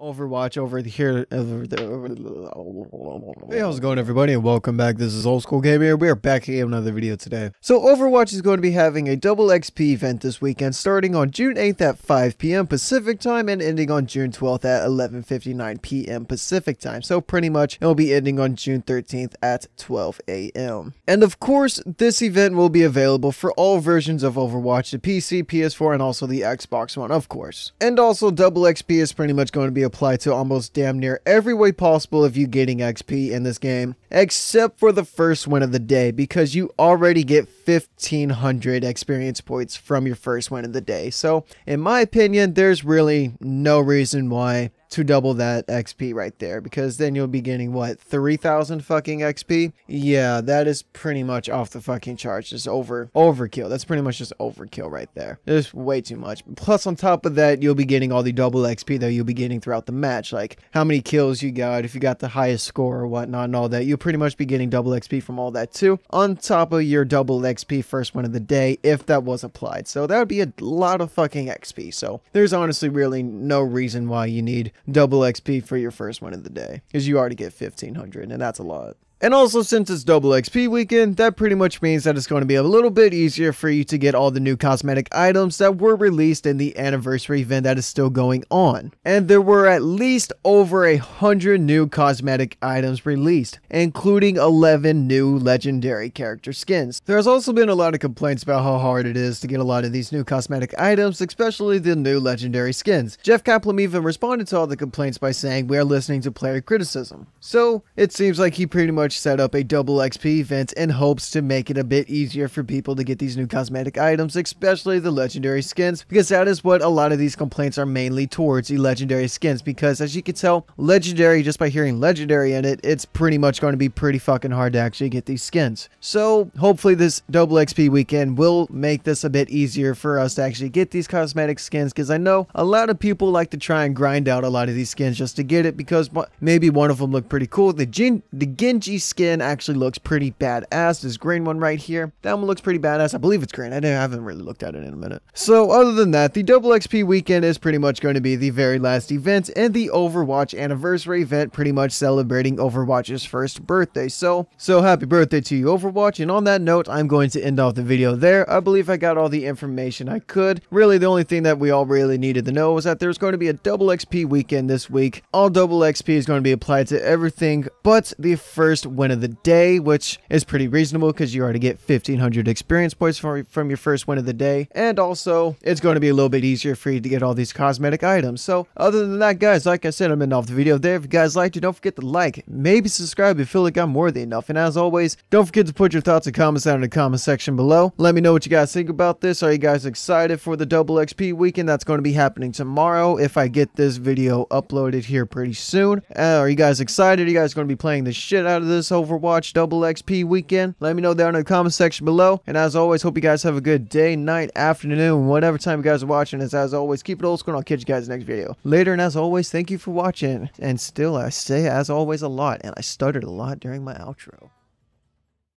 Overwatch over here. Hey, how's it going, everybody, and welcome back. This is Old School Gamer. We are back here with another video today. So Overwatch is going to be having a double XP event this weekend, starting on June 8th at 5 p.m. Pacific time and ending on June 12th at 11:59 p.m. Pacific time. So pretty much it'll be ending on June 13th at 12 a.m. And of course, this event will be available for all versions of Overwatch, the PC, PS4, and also the Xbox One, of course. And also, double XP is pretty much going to be a apply to almost damn near every way possible of you getting XP in this game, except for the first win of the day, because you already get 1500 experience points from your first win of the day. So in my opinion, there's really no reason why to double that XP right there, because then you'll be getting what, 3000 fucking XP? Yeah, that is pretty much off the fucking charts. Just overkill. That's pretty much just overkill right there. It's way too much. Plus on top of that, you'll be getting all the double XP that you'll be getting throughout the match, like how many kills you got, if you got the highest score or whatnot and all that. You'll pretty much be getting double XP from all that too, on top of your double XP first win of the day, if that was applied. So that would be a lot of fucking XP. So there's honestly really no reason why you need double XP for your first win of the day, because you already get 1500, and that's a lot. And also, since it's double XP weekend, that pretty much means that it's going to be a little bit easier for you to get all the new cosmetic items that were released in the anniversary event that is still going on. And there were at least over 100 new cosmetic items released, including 11 new legendary character skins. There's also been a lot of complaints about how hard it is to get a lot of these new cosmetic items, especially the new legendary skins. Jeff Kaplan even responded to all the complaints by saying, "We are listening to player criticism." So it seems like he pretty much set up a double XP event in hopes to make it a bit easier for people to get these new cosmetic items, especially the legendary skins, because that is what a lot of these complaints are mainly towards, the legendary skins, because as you can tell, legendary, just by hearing legendary in it, it's pretty much going to be pretty fucking hard to actually get these skins. So hopefully this double XP weekend will make this a bit easier for us to actually get these cosmetic skins, because I know a lot of people like to try and grind out a lot of these skins just to get it, because maybe one of them looked pretty cool. The Genji skin actually looks pretty badass. This green one right here, that one looks pretty badass. I believe it's green. I haven't really looked at it in a minute. So other than that, the double XP weekend is pretty much going to be the very last event, and the Overwatch anniversary event pretty much celebrating Overwatch's first birthday. So happy birthday to you, Overwatch. And on that note, I'm going to end off the video there. I believe I got all the information I could. Really, the only thing that we all really needed to know was that there's going to be a double XP weekend this week. All double XP is going to be applied to everything but the first win of the day, which is pretty reasonable because you already get 1500 experience points from your first win of the day. And also, it's going to be a little bit easier for you to get all these cosmetic items. So other than that, guys, like I said, I'm ending off the video there. If you guys liked it, don't forget to like, maybe subscribe if you feel like I'm worthy enough. And as always, don't forget to put your thoughts and comments down in the comment section below. Let me know what you guys think about this. Are you guys excited for the double XP weekend that's going to be happening tomorrow, if I get this video uploaded here pretty soon? Are you guys excited? Are you guys going to be playing the shit out of this Overwatch double XP weekend? Let me know down in the comment section below. And as always, hope you guys have a good day, night, afternoon, whatever time you guys are watching this. As always, keep it old school, and I'll catch you guys next video. Later, and as always, thank you for watching. And still, I say as always a lot, and I stuttered a lot during my outro.